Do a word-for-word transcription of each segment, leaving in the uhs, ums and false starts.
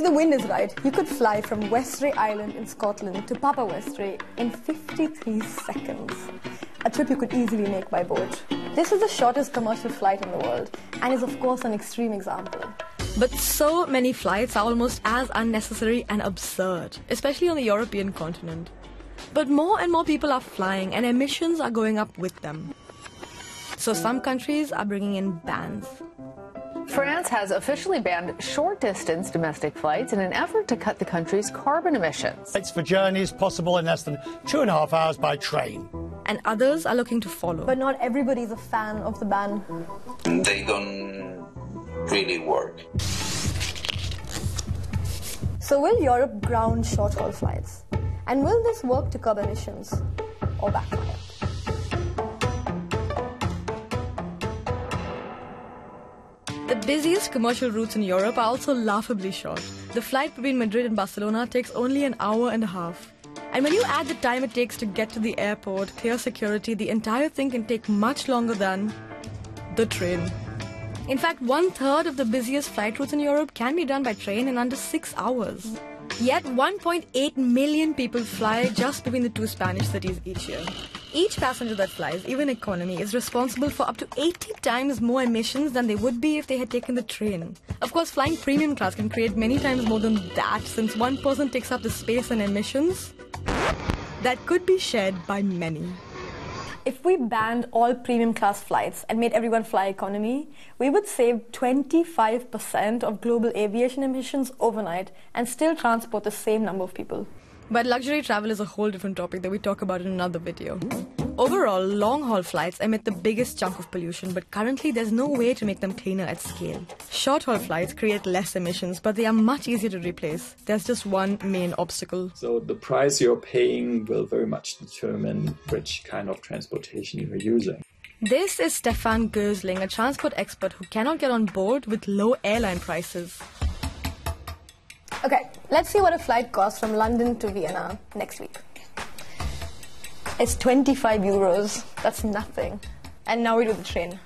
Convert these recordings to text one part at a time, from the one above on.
If the wind is right, you could fly from Westray Island in Scotland to Papa Westray in fifty-three seconds. A trip you could easily make by boat. This is the shortest commercial flight in the world and is of course an extreme example. But so many flights are almost as unnecessary and absurd, especially on the European continent. But more and more people are flying and emissions are going up with them. So some countries are bringing in bans. France has officially banned short-distance domestic flights in an effort to cut the country's carbon emissions. It's for journeys possible in less than two and a half hours by train. And others are looking to follow. But not everybody's a fan of the ban. They don't really work. So will Europe ground short-haul flights? And will this work to curb emissions or backfire? The busiest commercial routes in Europe are also laughably short. The flight between Madrid and Barcelona takes only an hour and a half. And when you add the time it takes to get to the airport, clear security, the entire thing can take much longer than the train. In fact, one-third of the busiest flight routes in Europe can be done by train in under six hours. Yet one point eight million people fly just between the two Spanish cities each year. Each passenger that flies, even economy, is responsible for up to eighty times more emissions than they would be if they had taken the train. Of course, flying premium class can create many times more than that, since one person takes up the space and emissions that could be shared by many. If we banned all premium class flights and made everyone fly economy, we would save twenty-five percent of global aviation emissions overnight and still transport the same number of people. But luxury travel is a whole different topic that we talk about in another video. Overall, long-haul flights emit the biggest chunk of pollution, but currently there's no way to make them cleaner at scale. Short-haul flights create less emissions, but they are much easier to replace. There's just one main obstacle. So the price you're paying will very much determine which kind of transportation you're using. This is Stefan Gössling, a transport expert who cannot get on board with low airline prices. Okay, let's see what a flight costs from London to Vienna next week. It's twenty-five euros. That's nothing. And now we do the train.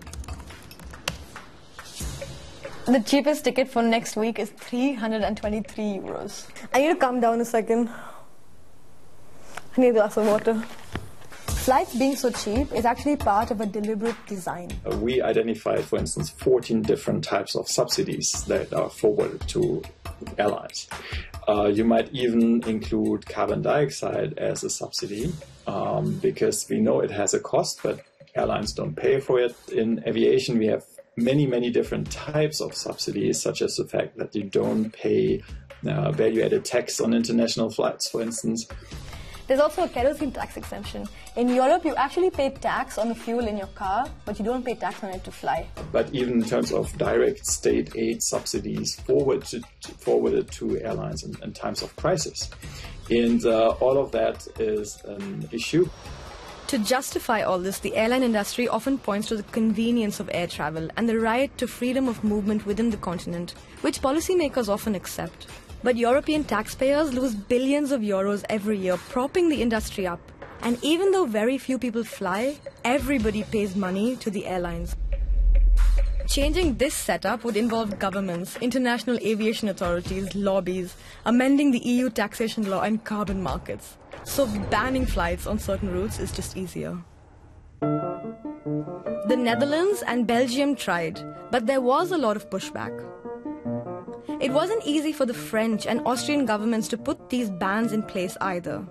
The cheapest ticket for next week is three hundred twenty-three euros. I need to calm down a second. I need a glass of water. Flights being so cheap is actually part of a deliberate design. We identified, for instance, fourteen different types of subsidies that are forwarded to airlines. Uh, you might even include carbon dioxide as a subsidy um, because we know it has a cost, but airlines don't pay for it. In aviation, we have many, many different types of subsidies, such as the fact that you don't pay uh, value-added tax on international flights, for instance. There's also a kerosene tax exemption. In Europe, you actually pay tax on the fuel in your car, but you don't pay tax on it to fly. But even in terms of direct state aid subsidies forwarded to, forwarded to airlines in, in times of crisis. And uh, all of that is an issue. To justify all this, the airline industry often points to the convenience of air travel and the right to freedom of movement within the continent, which policymakers often accept. But European taxpayers lose billions of euros every year, propping the industry up. And even though very few people fly, everybody pays money to the airlines. Changing this setup would involve governments, international aviation authorities, lobbies, amending the E U taxation law and carbon markets. So banning flights on certain routes is just easier. The Netherlands and Belgium tried, but there was a lot of pushback. It wasn't easy for the French and Austrian governments to put these bans in place either.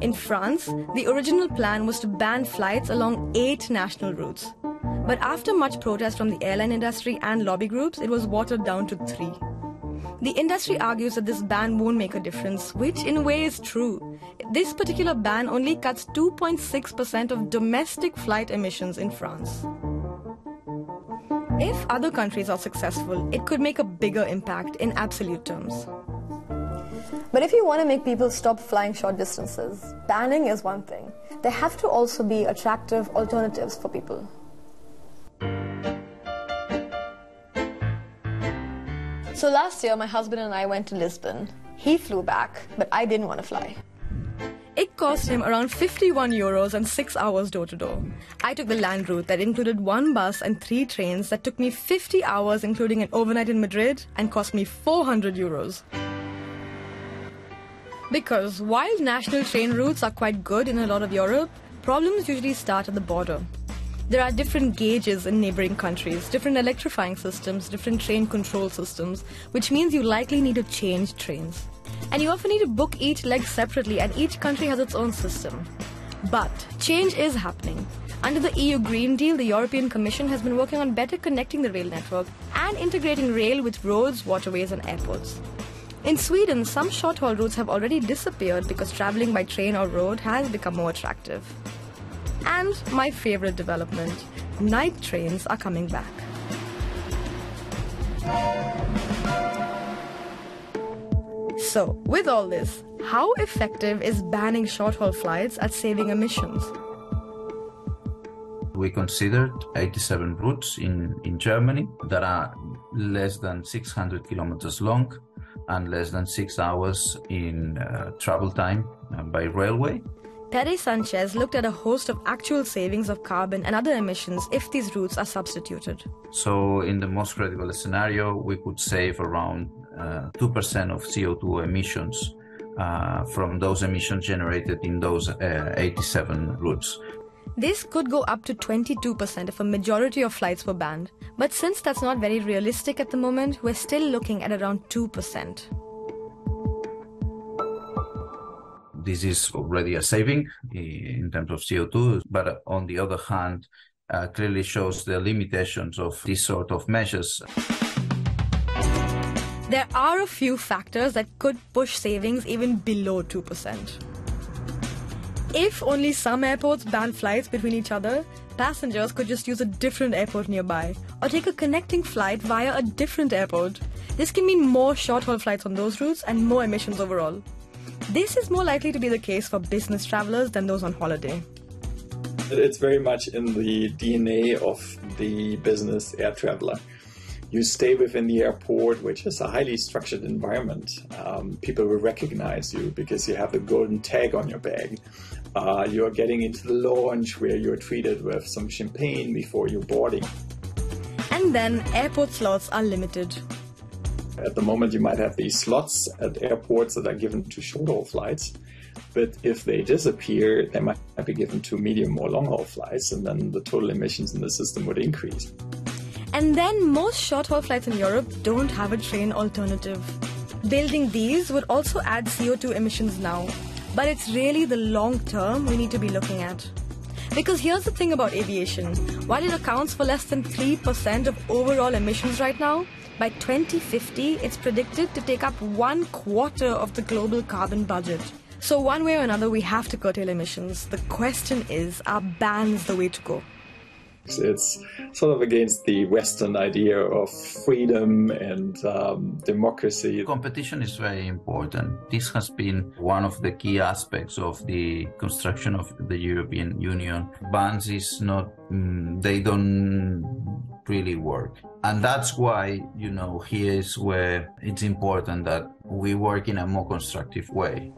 In France, the original plan was to ban flights along eight national routes. But after much protest from the airline industry and lobby groups, it was watered down to three. The industry argues that this ban won't make a difference, which in a way is true. This particular ban only cuts two point six percent of domestic flight emissions in France. If other countries are successful, it could make a bigger impact in absolute terms. But if you want to make people stop flying short distances, banning is one thing. There have to also be attractive alternatives for people. So last year, my husband and I went to Lisbon. He flew back, but I didn't want to fly. It cost him around fifty-one euros and six hours door to door. I took the land route that included one bus and three trains that took me fifty hours, including an overnight in Madrid, and cost me four hundred euros. Because while national train routes are quite good in a lot of Europe, problems usually start at the border. There are different gauges in neighboring countries, different electrifying systems, different train control systems, which means you likely need to change trains. And you often need to book each leg separately, and each country has its own system. But change is happening. Under the E U Green Deal, the European Commission has been working on better connecting the rail network and integrating rail with roads, waterways and airports. In Sweden, some short-haul routes have already disappeared because traveling by train or road has become more attractive. And my favorite development, night trains are coming back. So, with all this, how effective is banning short-haul flights at saving emissions? We considered eighty-seven routes in, in Germany that are less than six hundred kilometers long and less than six hours in uh, travel time by railway. Pere Sánchez looked at a host of actual savings of carbon and other emissions if these routes are substituted. So in the most credible scenario, we could save around uh, two percent of C O two emissions uh, from those emissions generated in those uh, eighty-seven routes. This could go up to twenty-two percent if a majority of flights were banned. But since that's not very realistic at the moment, we're still looking at around two percent. This is already a saving in terms of C O two, but on the other hand, uh, clearly shows the limitations of these sort of measures. There are a few factors that could push savings even below two percent. If only some airports ban flights between each other, passengers could just use a different airport nearby or take a connecting flight via a different airport. This can mean more short-haul flights on those routes and more emissions overall. This is more likely to be the case for business travelers than those on holiday. It's very much in the D N A of the business air traveler. You stay within the airport, which is a highly structured environment. Um, people will recognize you because you have the golden tag on your bag. Uh, you're getting into the lounge where you're treated with some champagne before you're boarding. And then airport slots are limited. At the moment, you might have these slots at airports that are given to short-haul flights, but if they disappear, they might be given to medium or long-haul flights, and then the total emissions in the system would increase. And then most short-haul flights in Europe don't have a train alternative. Building these would also add C O two emissions now, but it's really the long term we need to be looking at. Because here's the thing about aviation. While it accounts for less than three percent of overall emissions right now, by twenty fifty, it's predicted to take up one quarter of the global carbon budget. So one way or another, we have to curtail emissions. The question is, are bans the way to go? It's sort of against the Western idea of freedom and um, democracy. Competition is very important. This has been one of the key aspects of the construction of the European Union. Bans is not, mm, they don't really work. And that's why, you know, here is where it's important that we work in a more constructive way.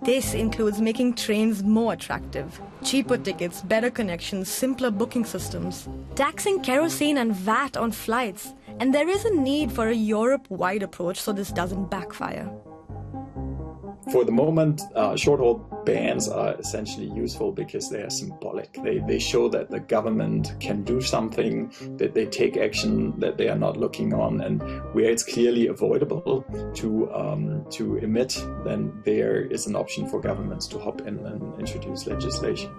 This includes making trains more attractive, cheaper tickets, better connections, simpler booking systems, taxing kerosene and V A T on flights. And there is a need for a Europe-wide approach so this doesn't backfire. For the moment, uh, short-haul bans are essentially useful because they are symbolic. They, they show that the government can do something, that they take action, that they are not looking on, and where it's clearly avoidable to, um, to emit, then there is an option for governments to hop in and introduce legislation.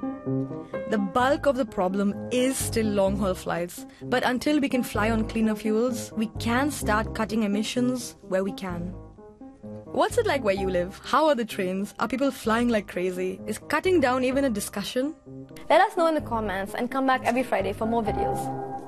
The bulk of the problem is still long-haul flights, but until we can fly on cleaner fuels, we can start cutting emissions where we can. What's it like where you live? How are the trains? Are people flying like crazy? Is cutting down even a discussion? Let us know in the comments and come back every Friday for more videos.